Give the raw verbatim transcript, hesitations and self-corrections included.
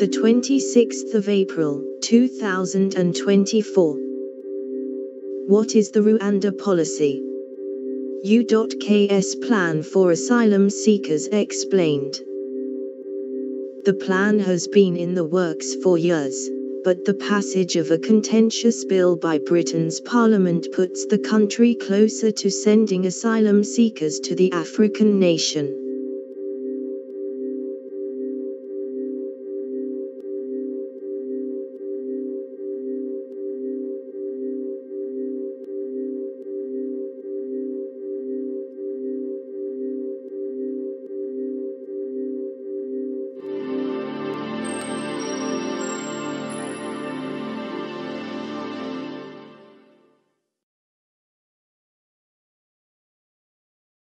the twenty-sixth of April, two thousand twenty-four. What is the Rwanda policy? U K's plan for asylum seekers explained. The plan has been in the works for years, but the passage of a contentious bill by Britain's Parliament puts the country closer to sending asylum seekers to the African nation.